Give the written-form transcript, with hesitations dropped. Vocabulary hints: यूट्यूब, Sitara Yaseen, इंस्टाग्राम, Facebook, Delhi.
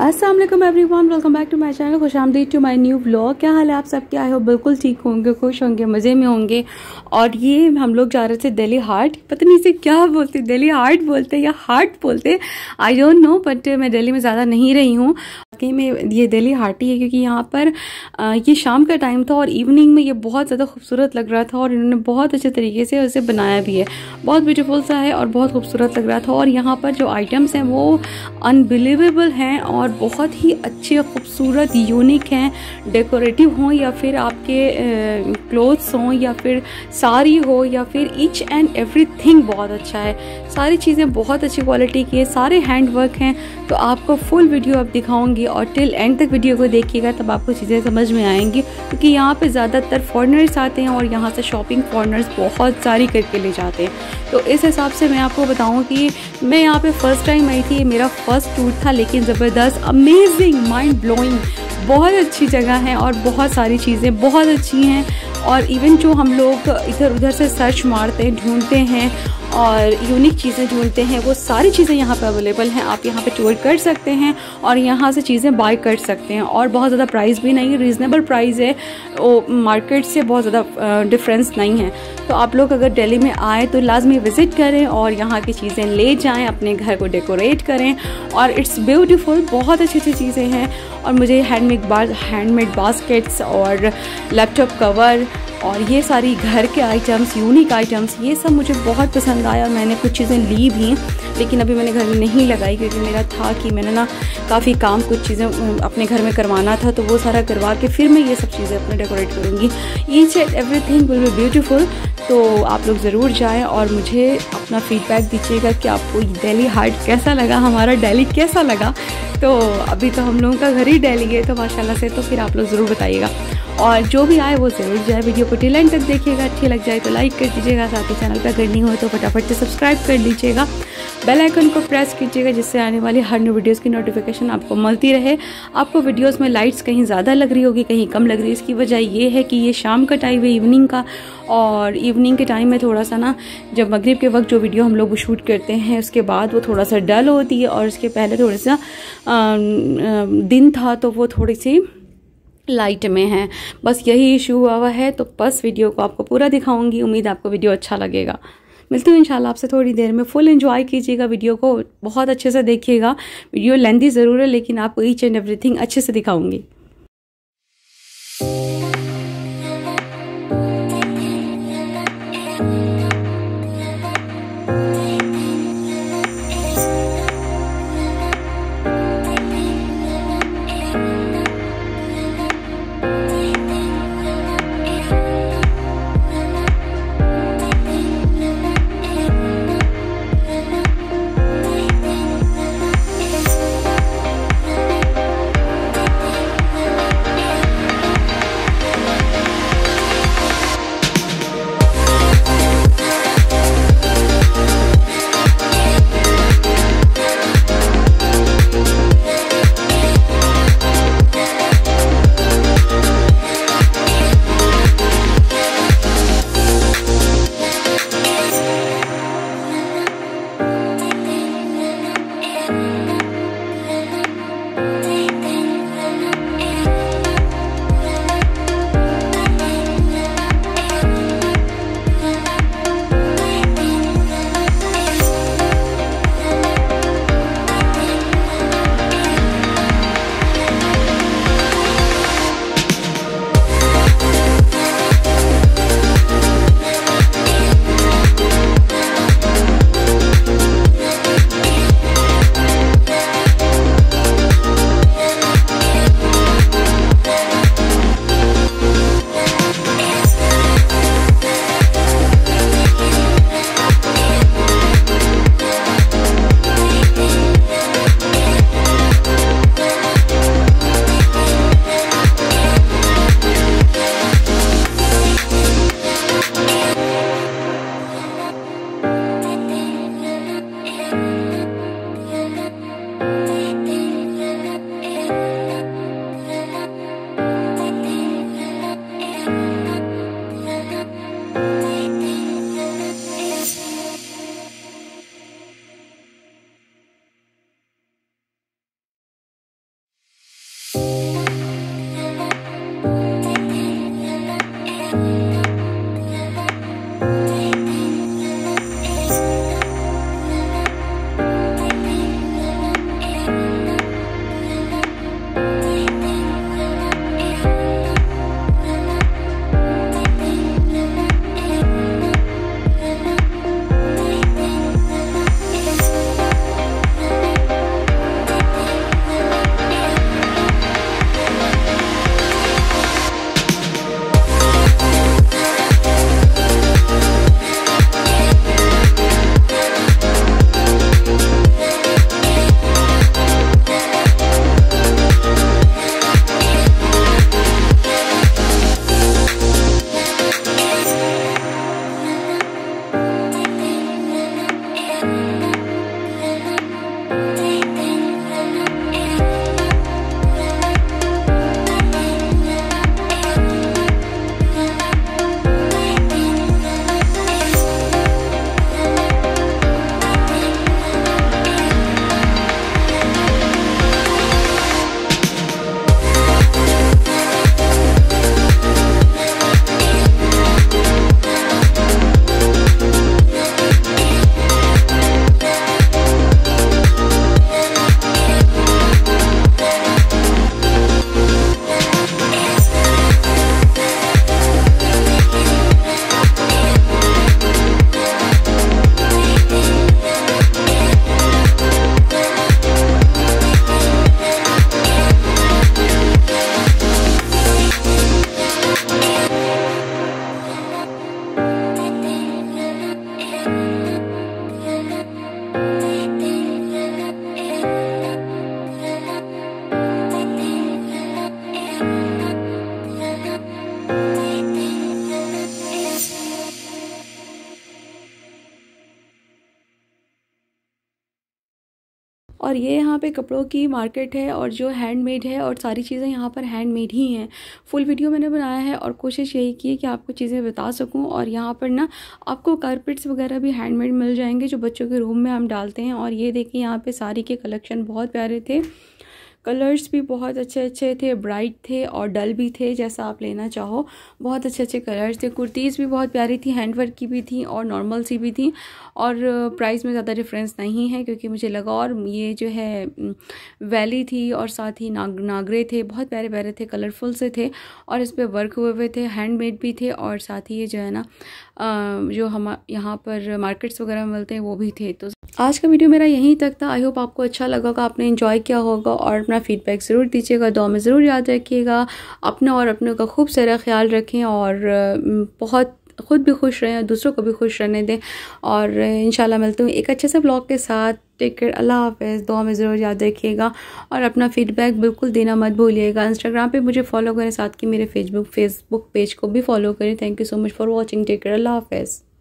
अस्सलाम वालेकुम everyone, welcome back to my channel. खुशामदीद टू माय न्यू व्लॉग। क्या हाल है आप सबके? आए हो बिल्कुल ठीक होंगे, खुश होंगे, मज़े में होंगे। और ये हम लोग जा रहे थे दिल्ली हाट, पता नहीं इसे क्या बोलते, दिल्ली हाट बोलते या हाट बोलते, आई डोंट नो। बट मैं दिल्ली में ज़्यादा नहीं रही हूँ, वाकई में ये दिल्ली हाट ही है, क्योंकि यहाँ पर ये शाम का टाइम था और इवनिंग में ये बहुत ज़्यादा खूबसूरत लग रहा था। और इन्होंने बहुत अच्छे तरीके से उसे बनाया भी है, बहुत ब्यूटीफुल सा है और बहुत खूबसूरत लग रहा था। और यहाँ पर जो आइटम्स हैं वो अनबिलीवेबल हैं और बहुत ही अच्छे, खूबसूरत, यूनिक हैं। डेकोरेटिव हों या फिर आपके क्लोथ्स हों या फिर साड़ी हो या फिर ईच एंड एवरीथिंग बहुत अच्छा है। सारी चीज़ें बहुत अच्छी क्वालिटी की है, सारे हैंड वर्क हैं। तो आपको फुल वीडियो आप दिखाऊंगी और टिल एंड तक वीडियो को देखिएगा, तब आपको चीज़ें समझ में आएंगी। क्योंकि यहाँ पर ज़्यादातर फॉरेनर्स आते हैं और यहाँ से शॉपिंग फॉरेनर्स बहुत सारी करके ले जाते हैं। तो इस हिसाब से मैं आपको बताऊँ कि मैं यहाँ पर फ़र्स्ट टाइम आई थी, मेरा फर्स्ट टूर था, लेकिन ज़बरदस्त, अमेजिंग, माइंड ब्लोइंग, बहुत अच्छी जगह है और बहुत सारी चीज़ें बहुत अच्छी हैं। और इवन जो हम लोग इधर उधर से सर्च मारते हैं, ढूंढते हैं और यूनिक चीज़ें ढूंढते हैं, वो सारी चीज़ें यहाँ पर अवेलेबल हैं। आप यहाँ पे टूर कर सकते हैं और यहाँ से चीज़ें बाय कर सकते हैं और बहुत ज़्यादा प्राइस भी नहीं है, रीज़नेबल प्राइस है। वो मार्केट से बहुत ज़्यादा डिफरेंस नहीं है। तो आप लोग अगर दिल्ली में आए तो लाजमी विज़िट करें और यहाँ की चीज़ें ले जाएँ, अपने घर को डेकोरेट करें। और इट्स ब्यूटीफुल, बहुत अच्छी अच्छी चीज़ें हैं। और मुझे हैंडमेड बास्केट्स और लैपटॉप कवर और ये सारी घर के आइटम्स, यूनिक आइटम्स, ये सब मुझे बहुत पसंद आया और मैंने कुछ चीज़ें ली भी, लेकिन अभी मैंने घर में नहीं लगाई क्योंकि मेरा था कि मैंने ना काफ़ी काम, कुछ चीज़ें अपने घर में करवाना था, तो वो सारा करवा के फिर मैं ये सब चीज़ें अपने डेकोरेट करूँगी। Each and everything will be beautiful. तो आप लोग ज़रूर जाएँ और मुझे अपना फीडबैक दीजिएगा कि आपको दिल्ली हाट कैसा लगा, हमारा दिल्ली कैसा लगा। तो अभी तो हम लोगों का घर ही दिल्ली है, तो माशाल्लाह से, तो फिर आप लोग ज़रूर बताइएगा। और जो भी आए वो ज़रूर जाए, वीडियो को टिल एंड तक देखिएगा, अच्छी लग जाए तो लाइक कर दीजिएगा, साथ ही चैनल पर अगर नहीं हो तो फटाफट से सब्सक्राइब कर लीजिएगा, बेल आइकन को प्रेस कीजिएगा, जिससे आने वाली हर न्यू वीडियोस की नोटिफिकेशन आपको मिलती रहे। आपको वीडियोस में लाइट्स कहीं ज़्यादा लग रही होगी, कहीं कम लग रही है, इसकी वजह ये है कि ये शाम का टाइम है, इवनिंग का। और इवनिंग के टाइम में थोड़ा सा ना, जब मगरिब के वक्त जो वीडियो हम लोग शूट करते हैं उसके बाद वो थोड़ा सा डल होती है। और उसके पहले थोड़ा सा दिन था तो वो थोड़ी सी लाइट में है, बस यही इशू हुआ है। तो बस वीडियो को आपको पूरा दिखाऊंगी, उम्मीद आपको वीडियो अच्छा लगेगा। मिलती हूँ इंशाल्लाह आपसे थोड़ी देर में। फुल एंजॉय कीजिएगा वीडियो को, बहुत अच्छे से देखिएगा। वीडियो लेंथी ज़रूर है लेकिन आपको ईच एंड एवरीथिंग अच्छे से दिखाऊंगी। और ये यहाँ पे कपड़ों की मार्केट है और जो हैंडमेड है और सारी चीज़ें यहाँ पर हैंडमेड ही हैं। फुल वीडियो मैंने बनाया है और कोशिश यही की है कि आपको चीज़ें बता सकूँ। और यहाँ पर ना आपको कारपेट्स वगैरह भी हैंडमेड मिल जाएंगे जो बच्चों के रूम में हम डालते हैं। और ये देखिए यहाँ पर साड़ी के कलेक्शन बहुत प्यारे थे, कलर्स भी बहुत अच्छे अच्छे थे, ब्राइट थे और डल भी थे, जैसा आप लेना चाहो बहुत अच्छे अच्छे कलर्स थे। कुर्तीज़ भी बहुत प्यारी थी, हैंडवर्क की भी थी और नॉर्मल सी भी थी। और प्राइस में ज़्यादा डिफरेंस नहीं है क्योंकि मुझे लगा। और ये जो है वैली थी और साथ ही नागरे थे, बहुत प्यारे प्यारे थे, कलरफुल से थे और इस पर वर्क हुए हुए थे, हैंडमेड भी थे। और साथ ही ये जो है ना जो हम यहाँ पर मार्केट्स वगैरह मिलते हैं वो भी थे। तो आज का वीडियो मेरा यहीं तक था। आई होप आपको अच्छा लगा होगा, आपने एंजॉय किया होगा और अपना फीडबैक ज़रूर दीजिएगा। दुआ में ज़रूर याद रखिएगा। अपना और अपनों का खूब सारा ख्याल रखें और बहुत ख़ुद भी खुश रहें और दूसरों को भी खुश रहने दें। और इंशाल्लाह मिलते हैं एक अच्छे से ब्लॉग के साथ। टेक केयर, अल्लाह हाफ़िज़। दुआ में ज़रूर याद रखिएगा और अपना फ़ीडबैक बिल्कुल देना मत भूलिएगा। इंस्टाग्राम पे मुझे फॉलो करें, साथ ही मेरे फेसबुक पेज को भी फॉलो करें। Thank you so much for watching. Take care, अल्लाह हाफ़िज़।